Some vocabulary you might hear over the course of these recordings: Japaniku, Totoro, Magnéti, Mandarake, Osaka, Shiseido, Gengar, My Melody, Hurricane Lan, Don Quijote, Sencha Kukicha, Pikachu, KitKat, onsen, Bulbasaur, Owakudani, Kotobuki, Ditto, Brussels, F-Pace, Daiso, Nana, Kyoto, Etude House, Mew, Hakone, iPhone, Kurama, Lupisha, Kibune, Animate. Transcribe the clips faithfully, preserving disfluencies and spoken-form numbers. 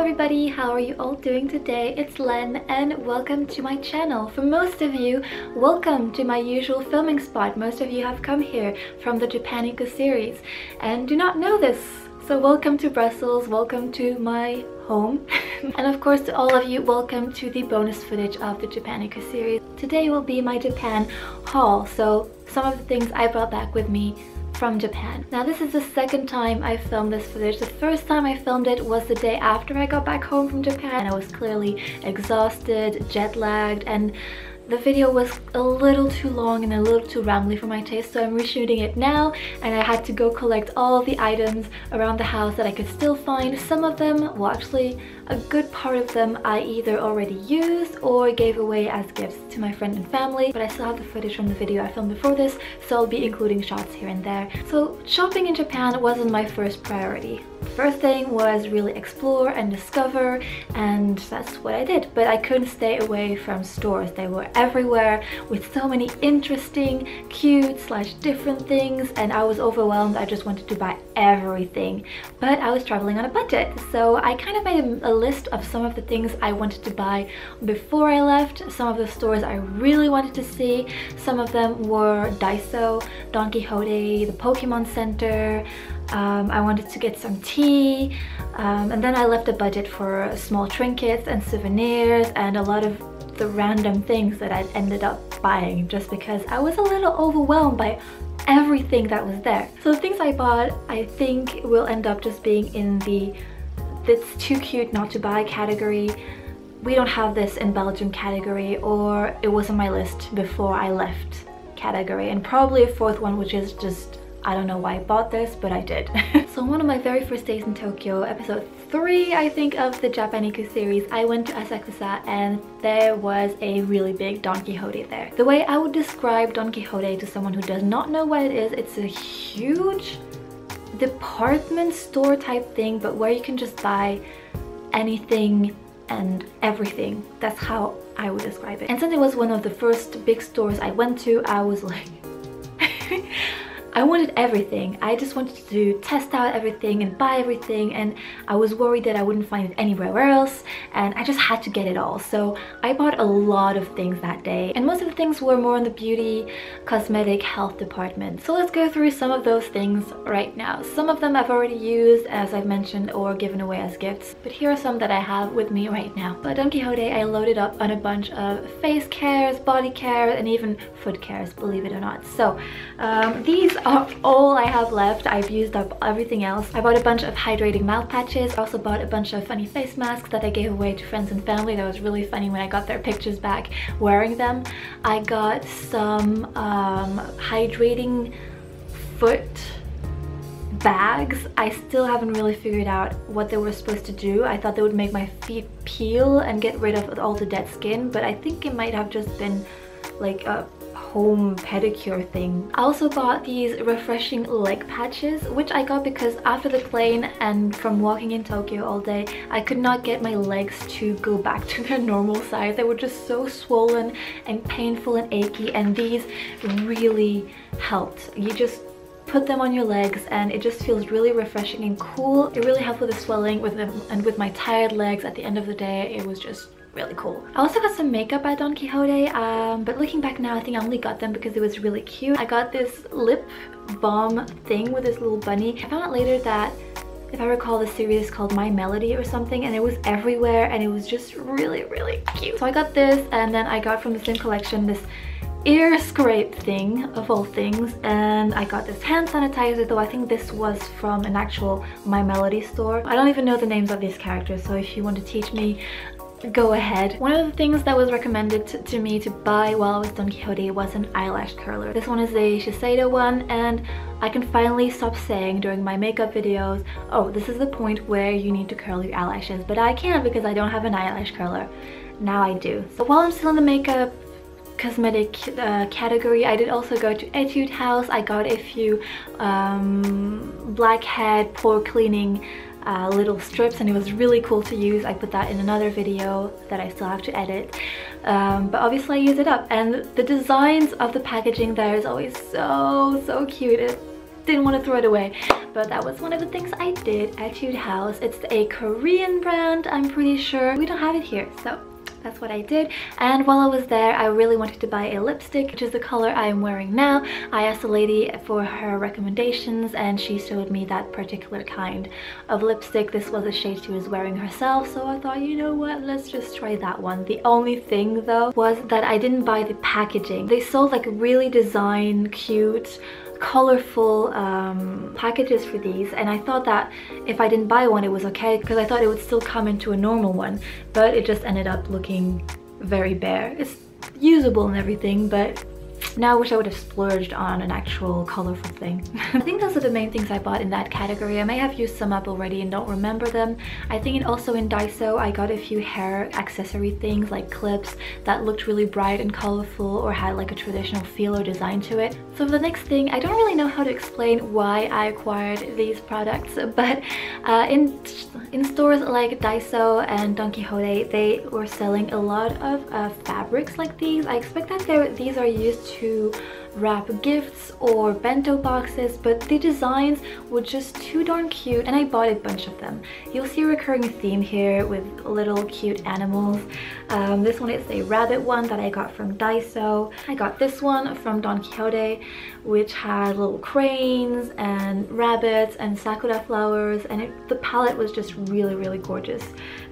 Hello everybody, how are you all doing today? It's Len and welcome to my channel. For most of you, welcome to my usual filming spot. Most of you have come here from the Japaniku series and do not know this. So welcome to Brussels, welcome to my home. And of course to all of you, welcome to the bonus footage of the Japaniku series. Today will be my Japan haul, so some of the things I brought back with me from Japan. Now this is the second time I filmed this footage. The first time I filmed it was the day after I got back home from Japan. I was clearly exhausted, jet-lagged, and the video was a little too long and a little too rambly for my taste, so I'm reshooting it now, and I had to go collect all the items around the house that I could still find. Some of them, well actually a good part of them, I either already used or gave away as gifts to my friend and family, but I still have the footage from the video I filmed before this, so I'll be including shots here and there. So shopping in Japan wasn't my first priority. First thing was really explore and discover, and that's what I did, but I couldn't stay away from stores. They were everywhere with so many interesting, cute slash different things, and I was overwhelmed. I just wanted to buy everything, but I was traveling on a budget, so I kind of made a list of some of the things I wanted to buy before I left, some of the stores I really wanted to see. Some of them were Daiso, Don Quijote, the Pokemon Center. Um, I wanted to get some tea, um, and then I left a budget for small trinkets and souvenirs and a lot of the random things that I'd ended up buying just because I was a little overwhelmed by everything that was there. So the things I bought, I think, will end up just being in the "that's too cute not to buy" category. "We don't have this in Belgium" category, or "it was on my list before I left" category, and probably a fourth one, which is just, I don't know why I bought this, but I did. So on one of my very first days in Tokyo, episode three, I think, of the Japaniku series, I went to Asakusa and there was a really big Don Quijote there. The way I would describe Don Quijote to someone who does not know what it is, it's a huge department store type thing, but where you can just buy anything and everything. That's how I would describe it. And since it was one of the first big stores I went to, I was like... I wanted everything. I just wanted to test out everything and buy everything, and I was worried that I wouldn't find it anywhere else, and I just had to get it all. So I bought a lot of things that day, and most of the things were more in the beauty, cosmetic, health department. So let's go through some of those things right now. Some of them I've already used, as I've mentioned, or given away as gifts, but here are some that I have with me right now. But Don Quijote, I loaded up on a bunch of face cares, body care, and even foot cares, believe it or not. So um, these are all I have left. I've used up everything else. I bought a bunch of hydrating mouth patches. I also bought a bunch of funny face masks that I gave away to friends and family. That was really funny when I got their pictures back wearing them. I got some um, hydrating foot bags. I still haven't really figured out what they were supposed to do. I thought they would make my feet peel and get rid of all the dead skin, but I think it might have just been like a home pedicure thing. I also bought these refreshing leg patches, which I got because after the plane and from walking in Tokyo all day, I could not get my legs to go back to their normal size. They were just so swollen and painful and achy, and these really helped. You just put them on your legs and it just feels really refreshing and cool. It really helped with the swelling with them, and with my tired legs at the end of the day, it was just really cool. I also got some makeup at Don Quijote, um, but looking back now, I think I only got them because it was really cute. I got this lip balm thing with this little bunny. I found out later that, if I recall, the series is called My Melody or something, and it was everywhere and it was just really, really cute. So I got this, and then I got from the same collection this ear scrape thing of all things, and I got this hand sanitizer, though I think this was from an actual My Melody store. I don't even know the names of these characters, so if you want to teach me, go ahead. One of the things that was recommended to me to buy while I was Don Quijote was an eyelash curler. This one is a Shiseido one, and I can finally stop saying during my makeup videos, oh, this is the point where you need to curl your eyelashes, but I can't because I don't have an eyelash curler. Now I do. So while I'm still in the makeup cosmetic uh, category, I did also go to Etude House. I got a few um, blackhead, pore cleaning Uh, little strips, and it was really cool to use. I put that in another video that I still have to edit, um, but obviously I use it up, and the designs of the packaging there is always so so cute. It didn't want to throw it away, but that was one of the things I did at Etude House. It's a Korean brand, I'm pretty sure. We don't have it here, so that's what I did. And while I was there, I really wanted to buy a lipstick, which is the color I am wearing now. I asked a lady for her recommendations and she showed me that particular kind of lipstick. This was a shade she was wearing herself, so I thought, you know what, let's just try that one. The only thing though was that I didn't buy the packaging. They sold like really design, cute, colorful um, packages for these, and I thought that if I didn't buy one it was okay because I thought it would still come into a normal one, but it just ended up looking very bare. It's usable and everything, but now I wish I would have splurged on an actual colorful thing. I think those are the main things I bought in that category. I may have used some up already and don't remember them. I think also in Daiso I got a few hair accessory things like clips that looked really bright and colorful or had like a traditional feel or design to it. So the next thing, I don't really know how to explain why I acquired these products, but uh, in, in stores like Daiso and Don Quijote they were selling a lot of uh, fabrics like these. I expect that these are used to to wrap gifts or bento boxes, but the designs were just too darn cute and I bought a bunch of them. You'll see a recurring theme here with little cute animals. Um, this one is a rabbit one that I got from Daiso. I got this one from Don Quijote, which had little cranes and rabbits and sakura flowers, and it, the palette was just really really gorgeous.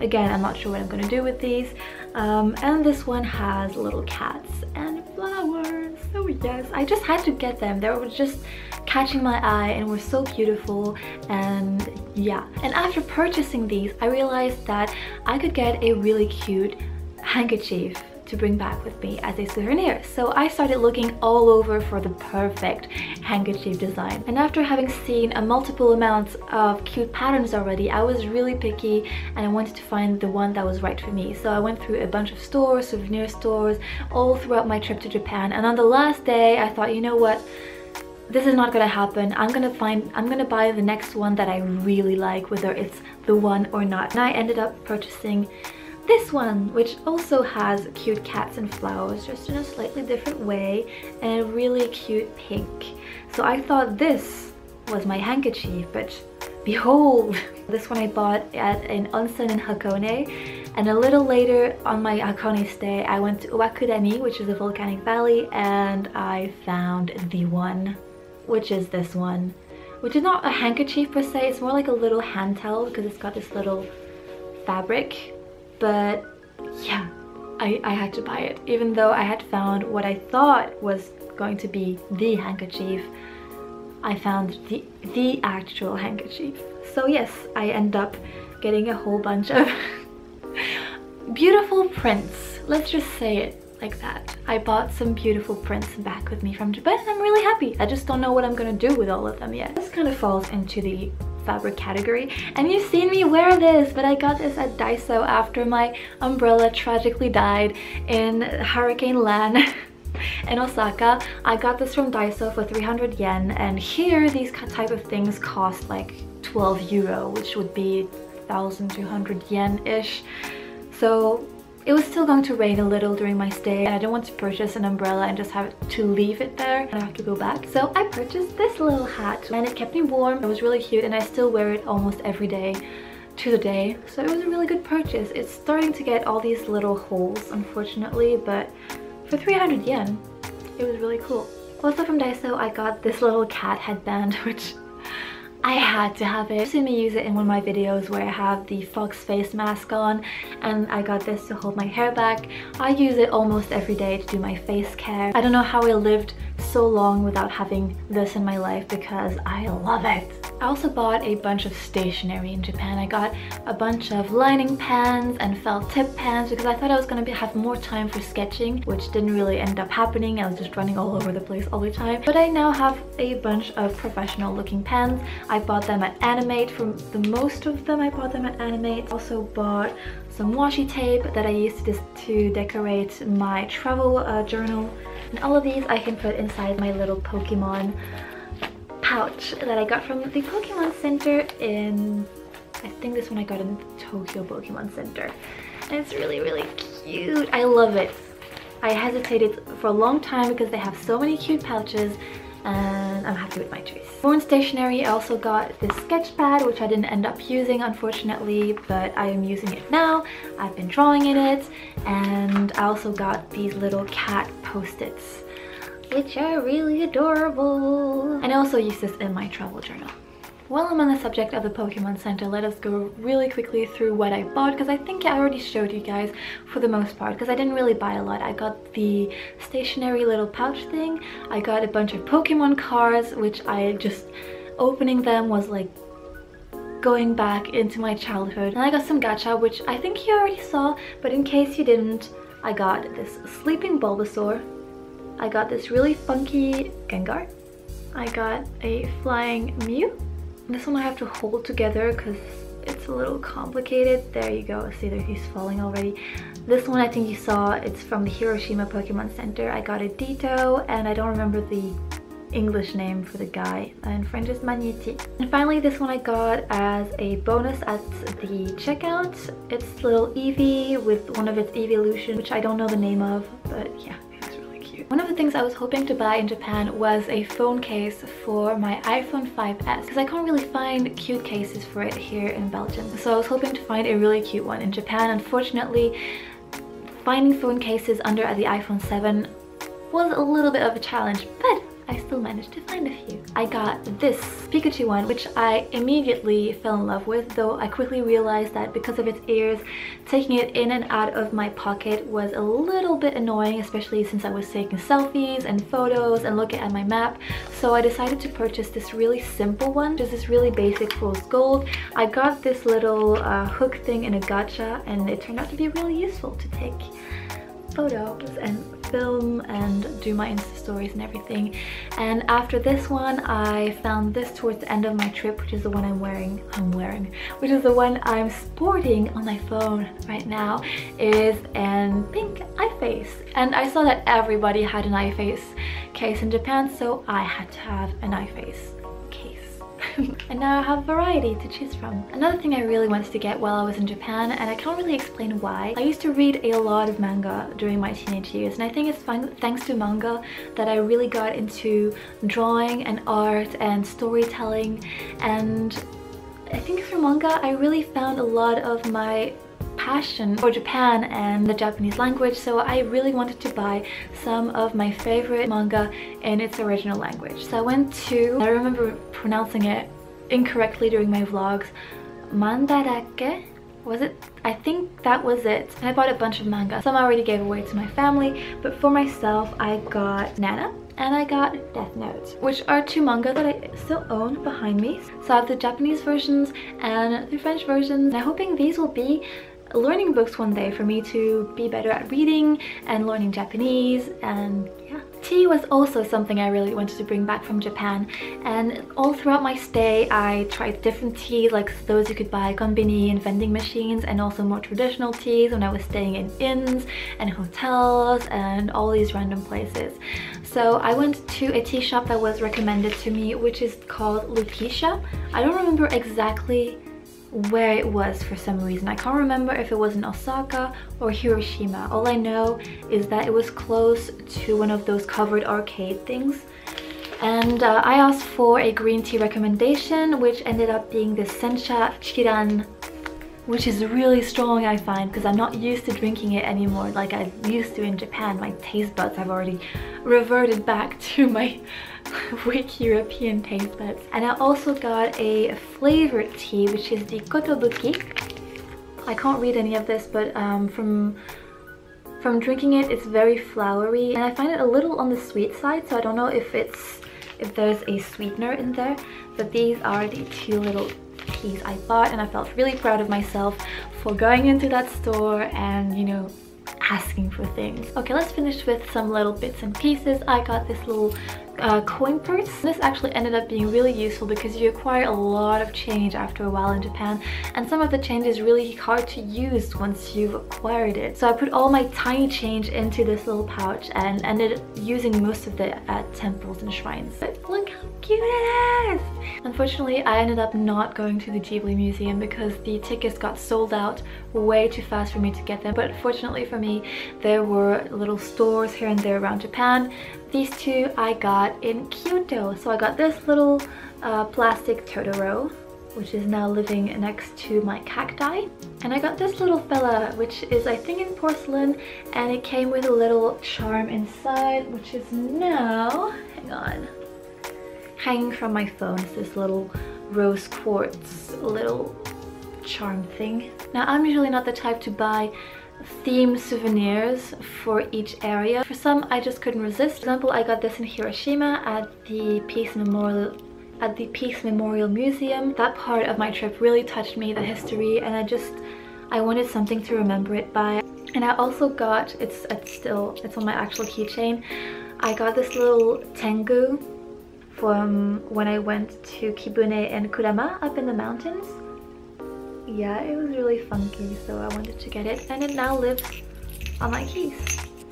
Again, I'm not sure what I'm gonna do with these. Um, and this one has little cats and flowers. So yes, I just had to get them. They were just catching my eye and were so beautiful, and yeah. And after purchasing these, I realized that I could get a really cute handkerchief to bring back with me as a souvenir. So I started looking all over for the perfect handkerchief design. And after having seen a multiple amounts of cute patterns already, I was really picky and I wanted to find the one that was right for me. So I went through a bunch of stores, souvenir stores, all throughout my trip to Japan. And on the last day, I thought, you know what? This is not gonna happen. I'm gonna find, I'm gonna buy the next one that I really like, whether it's the one or not. And I ended up purchasing this one, which also has cute cats and flowers, just in a slightly different way, and a really cute pink. So I thought this was my handkerchief, but behold! This one I bought at an onsen in Hakone, and a little later on my Hakone stay I went to Owakudani, which is a volcanic valley, and I found the one, which is this one, which is not a handkerchief per se, it's more like a little hand towel because it's got this little fabric. But yeah, I, I had to buy it. Even though I had found what I thought was going to be the handkerchief, I found the, the actual handkerchief. So yes, I end up getting a whole bunch of beautiful prints. Let's just say it like that. I bought some beautiful prints back with me from Japan and I'm really happy. I just don't know what I'm gonna do with all of them yet. This kind of falls into the fabric category, and you've seen me wear this, but I got this at Daiso after my umbrella tragically died in Hurricane Lan in Osaka. I got this from Daiso for three hundred yen, and here these type of things cost like twelve euro, which would be one thousand two hundred yen-ish. So it was still going to rain a little during my stay and I didn't want to purchase an umbrella and just have to leave it there and I have to go back. So I purchased this little hat and it kept me warm. It was really cute and I still wear it almost every day to the day. So it was a really good purchase. It's starting to get all these little holes unfortunately, but for three hundred yen it was really cool. Also from Daiso I got this little cat headband, which I had to have it. You've seen me use it in one of my videos where I have the fox face mask on, and I got this to hold my hair back. I use it almost every day to do my face care. I don't know how I lived so long without having this in my life because I love it. I also bought a bunch of stationery in Japan. I got a bunch of lining pens and felt tip pens because I thought I was going to have more time for sketching, which didn't really end up happening. I was just running all over the place all the time. But I now have a bunch of professional looking pens. I bought them at Animate. From the most of them I bought them at Animate. Also bought some washi tape that I used to, to decorate my travel uh, journal. And all of these I can put inside my little Pokemon pouch that I got from the Pokemon Center in, I think this one I got in the Tokyo Pokemon Center. And it's really, really cute. I love it. I hesitated for a long time because they have so many cute pouches and I'm happy with my choice. For stationery, I also got this sketch pad, which I didn't end up using unfortunately, but I am using it now. I've been drawing in it, and I also got these little cat post-its, which are really adorable. And I also use this in my travel journal. While I'm on the subject of the Pokemon Center, let us go really quickly through what I bought, because I think I already showed you guys for the most part, because I didn't really buy a lot. I got the stationery little pouch thing, I got a bunch of Pokemon cards, which I just, opening them was like going back into my childhood. And I got some gacha, which I think you already saw, but in case you didn't, I got this sleeping Bulbasaur, I got this really funky Gengar, I got a flying Mew. This one I have to hold together because it's a little complicated. There you go, see there, he's falling already. This one I think you saw, it's from the Hiroshima Pokemon Center. I got a Ditto, and I don't remember the English name for the guy. In French is Magnéti. And finally this one I got as a bonus at the checkout. It's little Eevee with one of its evolution, which I don't know the name of, but yeah. One of the things I was hoping to buy in Japan was a phone case for my iPhone five S, because I can't really find cute cases for it here in Belgium. So I was hoping to find a really cute one. In Japan, unfortunately, finding phone cases under the iPhone seven was a little bit of a challenge, but I still managed to find a few. I got this Pikachu one, which I immediately fell in love with, though I quickly realized that because of its ears, taking it in and out of my pocket was a little bit annoying, especially since I was taking selfies and photos and looking at my map. So I decided to purchase this really simple one, just this really basic rose gold. I got this little uh, hook thing in a gacha, and it turned out to be really useful to take photos and film and do my Insta stories and everything. And after this one, I found this towards the end of my trip, which is the one I'm wearing, I'm wearing, which is the one I'm sporting on my phone right now, is an pink iFace. And I saw that everybody had an iFace case in Japan, so I had to have an iFace case. And now I have variety to choose from. Another thing I really wanted to get while I was in Japan, and I can't really explain why, I used to read a lot of manga during my teenage years, and I think it's thanks to manga that I really got into drawing and art and storytelling, and I think through manga I really found a lot of my passion for Japan and the Japanese language, so I really wanted to buy some of my favorite manga in its original language. So I went to, I remember pronouncing it incorrectly during my vlogs, Mandarake? Was it? I think that was it. And I bought a bunch of manga. Some I already gave away to my family, but for myself I got Nana and I got Death Note, which are two manga that I still own behind me. So I have the Japanese versions and the French versions, and I'm hoping these will be learning books one day for me to be better at reading and learning Japanese. And yeah, tea was also something I really wanted to bring back from Japan, and all throughout my stay I tried different teas, like those you could buy konbini and vending machines, and also more traditional teas when I was staying in inns and hotels and all these random places. So I went to a tea shop that was recommended to me, which is called Lupisha. I don't remember exactly where it was for some reason. I can't remember if it was in Osaka or Hiroshima. All I know is that it was close to one of those covered arcade things. And uh, I asked for a green tea recommendation, which ended up being the Sencha Kukicha, which is really strong, I find, because I'm not used to drinking it anymore like I used to in Japan. My taste buds have already reverted back to my weak European taste buds. And I also got a flavored tea, which is the Kotobuki. I can't read any of this, but um, from from drinking it, it's very flowery, and I find it a little on the sweet side, so I don't know if it's if there's a sweetener in there. But these are the two little teas I bought, and I felt really proud of myself for going into that store and, you know, asking for things. Okay, let's finish with some little bits and pieces. I got this little uh, coin purse. This actually ended up being really useful because you acquire a lot of change after a while in Japan, and some of the change is really hard to use once you've acquired it. So I put all my tiny change into this little pouch and ended up using most of it at temples and shrines. But look how cute it is! Unfortunately, I ended up not going to the Ghibli Museum because the tickets got sold out way too fast for me to get them. But fortunately for me, there were little stores here and there around Japan. These two I got in Kyoto. So I got this little uh, plastic Totoro, which is now living next to my cacti. And I got this little fella, which is I think in porcelain, and it came with a little charm inside, which is now, hang on, hanging from my phone is this little rose quartz little charm thing. Now I'm usually not the type to buy themed souvenirs for each area. For some I just couldn't resist. For example, I got this in Hiroshima at the Peace Memorial at the Peace Memorial Museum. That part of my trip really touched me, the history, and I just, I wanted something to remember it by. And I also got, it's, it's still, it's on my actual keychain, I got this little tengu from when I went to Kibune and Kurama up in the mountains. Yeah, it was really funky, so I wanted to get it, and it now lives on my keys.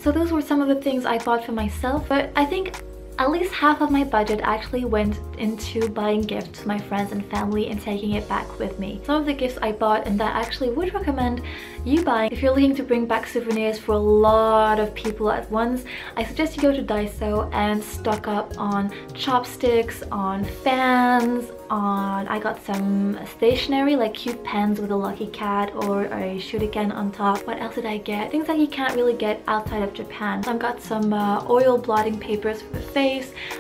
So those were some of the things I bought for myself, but I think at least half of my budget actually went into buying gifts to my friends and family and taking it back with me. Some of the gifts I bought and that I actually would recommend you buying if you're looking to bring back souvenirs for a lot of people at once, I suggest you go to Daiso and stock up on chopsticks, on fans, on... I got some stationery like cute pens with a lucky cat or a shuriken on top. What else did I get? Things that you can't really get outside of Japan. So I've got some uh, oil blotting papers for the face.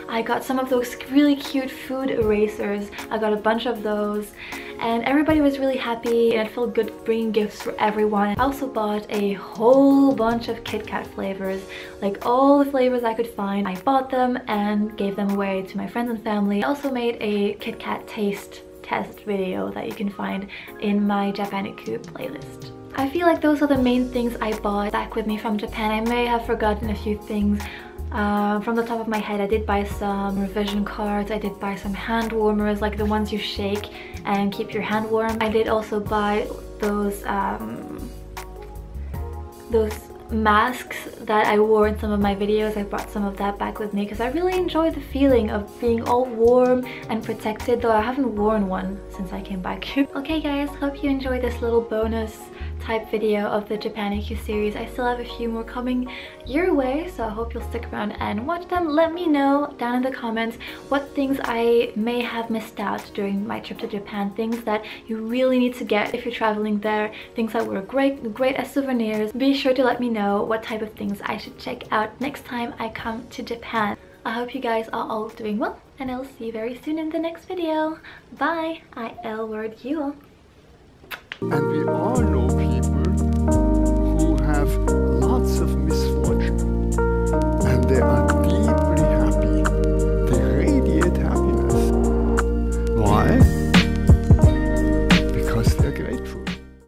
I got some of those really cute food erasers. I got a bunch of those and everybody was really happy and it felt good bringing gifts for everyone. I also bought a whole bunch of KitKat flavors, like all the flavors I could find. I bought them and gave them away to my friends and family. I also made a KitKat taste test video that you can find in my Japaniku playlist. I feel like those are the main things I bought back with me from Japan. I may have forgotten a few things. Uh, from the top of my head, I did buy some revision cards, I did buy some hand warmers, like the ones you shake and keep your hand warm. I did also buy those um, those masks that I wore in some of my videos. I brought some of that back with me because I really enjoy the feeling of being all warm and protected, though I haven't worn one since I came back. Okay guys, hope you enjoyed this little bonus type video of the Japaniku series. I still have a few more coming your way, so I hope you'll stick around and watch them. Let me know down in the comments what things I may have missed out during my trip to Japan, things that you really need to get if you're traveling there, things that were great, great as souvenirs. Be sure to let me know what type of things I should check out next time I come to Japan. I hope you guys are all doing well, and I'll see you very soon in the next video. Bye! I L-word you all. And we all know people who have lots of mistakes.